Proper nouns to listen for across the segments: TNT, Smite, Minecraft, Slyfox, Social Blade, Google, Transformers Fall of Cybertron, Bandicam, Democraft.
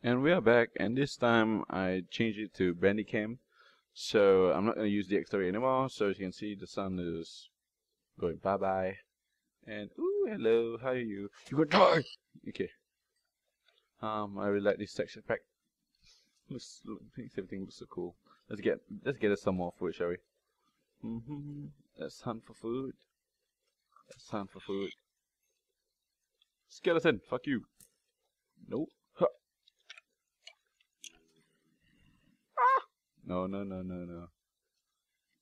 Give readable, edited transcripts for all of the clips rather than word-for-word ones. And we are back, and this time I changed it to Bandicam, so I'm not going to use the exterior anymore. So as you can see, the sun is going bye-bye, and ooh, hello, how are you? You're gonna die! Okay. I really like this texture pack. Makes everything look so cool. Let's get us some more food, shall we? Let's hunt for food. Let's hunt for food. Skeleton, fuck you. Nope. No.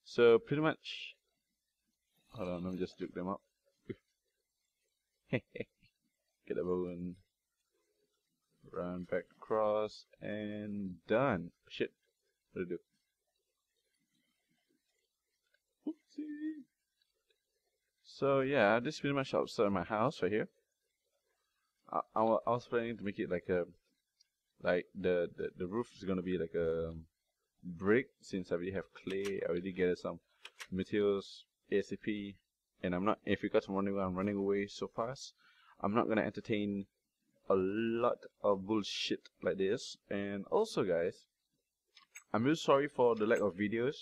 So pretty much, hold on, let me just juke them up. Get the bone. Run back across and done. Shit. What do I do? Oopsie. So yeah, this is pretty much outside my house right here. I was planning to make it like a, the roof is gonna be like a brick, since I already have clay. I already get some materials ASAP, and I'm not, if you guys are wondering why I'm running away so fast, I'm not gonna entertain a lot of bullshit like this. And also guys, I'm really sorry for the lack of videos.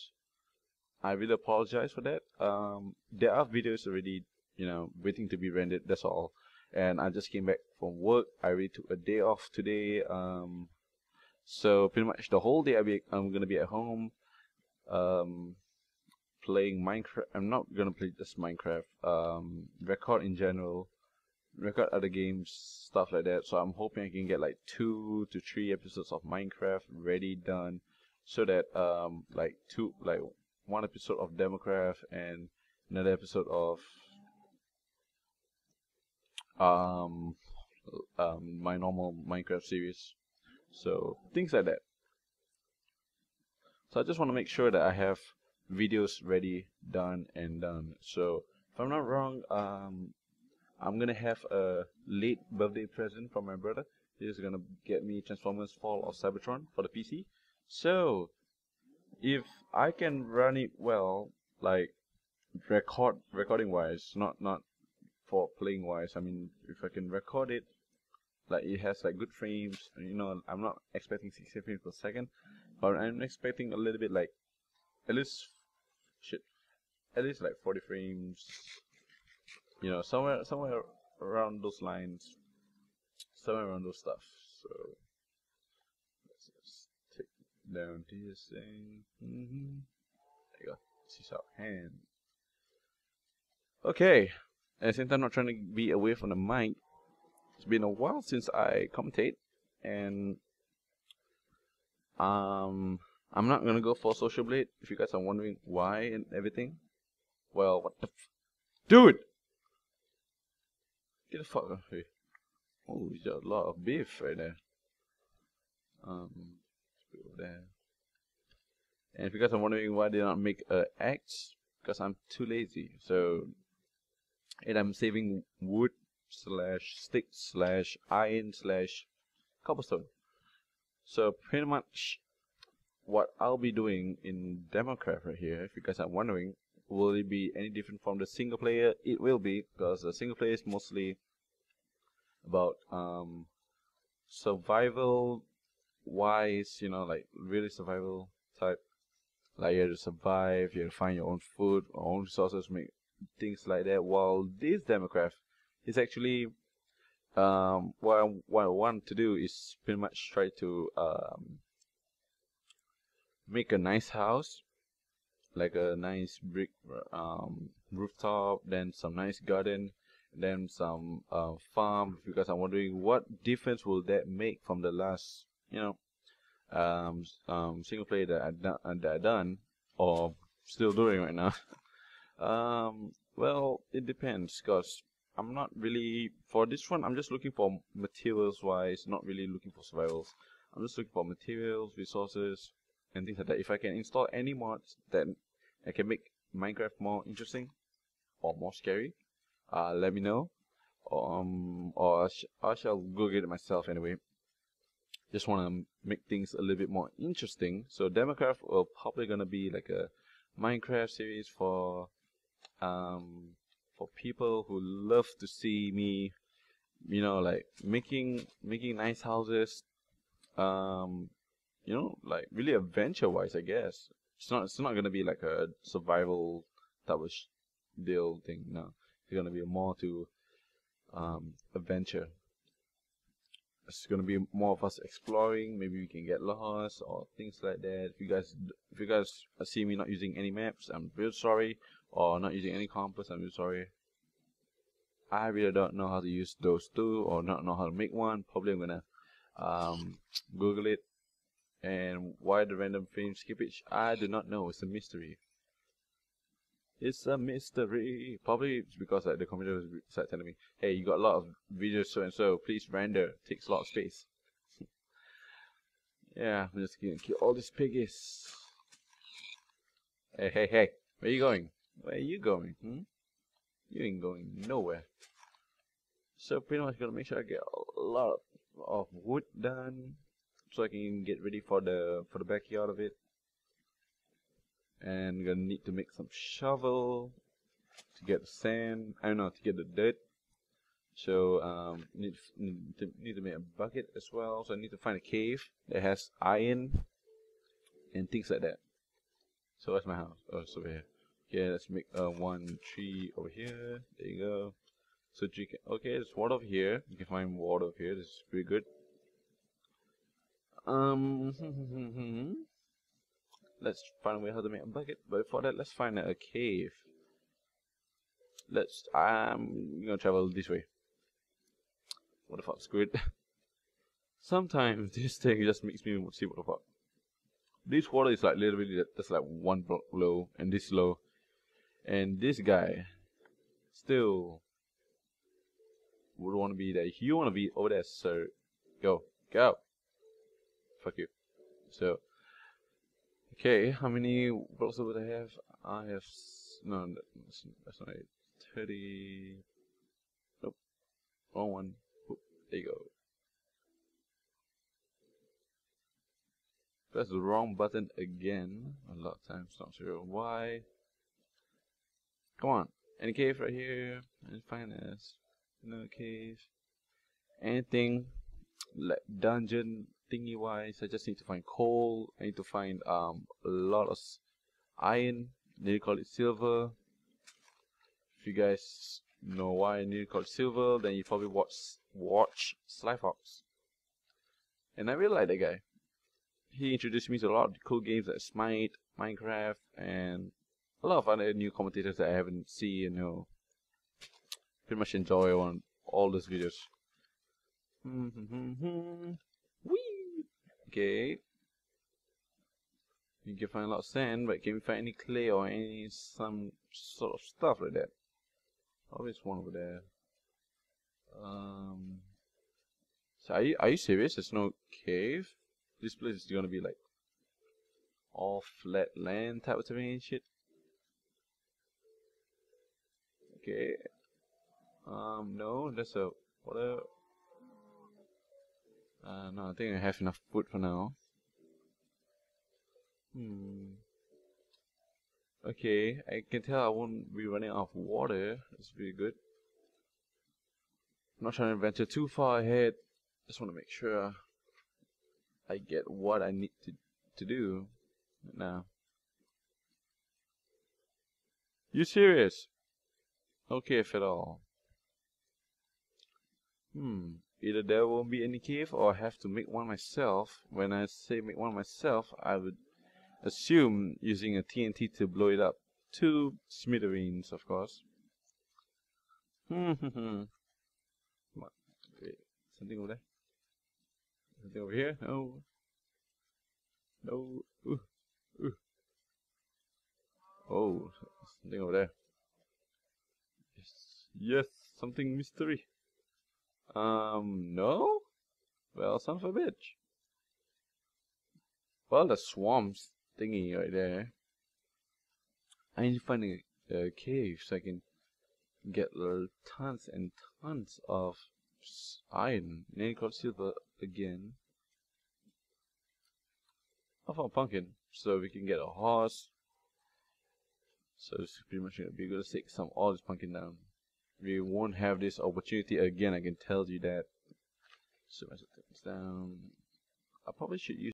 I really apologize for that. There are videos already, you know, waiting to be rendered, that's all. And I just came back from work. I really took a day off today. So pretty much the whole day I'm gonna be at home, playing Minecraft. I'm not gonna play just Minecraft. Record in general, record other games, stuff like that. So I'm hoping I can get like 2 to 3 episodes of Minecraft ready, done, so that like one episode of Democraft and another episode of my normal Minecraft series. So things like that. So I just want to make sure that I have videos ready, done and done. So if I'm not wrong, I'm gonna have a late birthday present from my brother. He's gonna get me Transformers Fall of Cybertron for the PC. So if I can run it well, like recording wise, not for playing wise. I mean, if I can record it, like it has like good frames, you know, I'm not expecting 60 frames per second, but I'm expecting a little bit like at least like 40 frames, you know, somewhere around those lines, somewhere around those stuff. So let's just take down this thing. There you go. This is our hand. Okay. At the same time, not trying to be away from the mic. It's been a while since I commentate, and I'm not gonna go for Social Blade. If you guys are wondering why and everything, well, what the f, dude, get the fuck out of here. Oh, there's a lot of beef right there. Over there. And if you guys are wondering why they don't make an axe, because I'm too lazy. So, and I'm saving wood / stick / iron / cobblestone. So pretty much what I'll be doing in Democraft right here, if you guys are wondering, will it be any different from the single player? It will be, because the single player is mostly about survival wise, you know, like really survival type. Like you have to survive, you have to find your own food, your own resources, make things like that. While this Democraft, it's actually what I want to do is pretty much try to make a nice house, like a nice brick rooftop, then some nice garden, then some farm. If you guys are wondering what difference will that make from the last, you know, single player that I done or still doing right now. Well, it depends, cause I'm not really, for this one, I'm just looking for materials wise, not really looking for survivals. I'm just looking for materials, resources, and things like that. If I can install any mods that I can make Minecraft more interesting or more scary, let me know. Or I shall go get it myself anyway. Just want to make things a little bit more interesting. So Democraft will probably gonna be like a Minecraft series for people who love to see me, you know, like making nice houses, you know, like really adventure-wise, I guess. It's not gonna be like a survival type of deal thing. No, it's gonna be more to adventure. It's gonna be more of us exploring. Maybe we can get lost or things like that. If you guys see me not using any maps, I'm real sorry. Or not using any compass, I'm real sorry. I really don't know how to use those two, or not know how to make one. Probably I'm gonna Google it. And why the random frame skippage? I do not know. It's a mystery. It's a mystery. Probably it's because like the computer started telling me, "Hey, you got a lot of videos, so and so. Please render. Takes a lot of space." Yeah, I'm just gonna kill all these piggies. Hey, hey, hey! Where you going? Where you going? Hmm? You ain't going nowhere. So pretty much gonna make sure I get a lot of wood done, so I can get ready for the backyard of it. And gonna need to make some shovel to get the sand. I don't know, to get the dirt. So need to make a bucket as well. So I need to find a cave that has iron and things like that. So that's my house. Oh, it's over here. Okay, let's make 1 tree over here. There you go. So you can, okay, there's water over here. You can find water over here. This is pretty good. Let's find a way how to make a bucket, but before that, let's find a cave. Let's, I'm gonna travel this way. What the fuck, screw it. Sometimes this thing just makes me see what the fuck. This water is like literally that's like 1 block low, and this low, and this guy still would want to be there. You want to be over there, sir? Go, go. Fuck you. So. Okay, how many blocks would I have? I have no, that's not it. 30. Nope, wrong one. Oop, there you go. Press the wrong button again. A lot of times, not sure why. Come on, any cave right here? And find us. No cave. Anything like dungeon. Thingy wise, I just need to find coal. I need to find a lot of iron. They call it silver. If you guys know why I need to call it silver, then you probably watch Slyfox. And I really like that guy. He introduced me to a lot of cool games like Smite, Minecraft, and a lot of other new commentators that I haven't seen and know. Pretty much enjoy on all those videos. Whee! Okay. You can find a lot of sand, but can we find any clay or any some sort of stuff like that? Oh, there's one over there. So are you serious? There's no cave? This place is gonna be like all flat land type of terrain shit. Okay. No, that's a water. No, I think I have enough food for now. Okay, I can tell I won't be running out of water. That's pretty good. I'm not trying to venture too far ahead. Just want to make sure I get what I need to do now. You serious? Okay, if at all. Either there won't be any cave, or I have to make one myself. When I say make one myself, I would assume using a TNT to blow it up to smithereens, of course. Wait, something over there? Something over here? No. No. Oh, something over there. Yes, yes, something mystery. No? Well, son of a bitch. Well, the swamps thingy right there. I need to find a cave so I can get tons and tons of iron. And then you call silver again. I found a pumpkin, so we can get a horse. So it's pretty much gonna be good to take all this pumpkin down. We won't have this opportunity again, I can tell you that. So I set things down. I I probably should use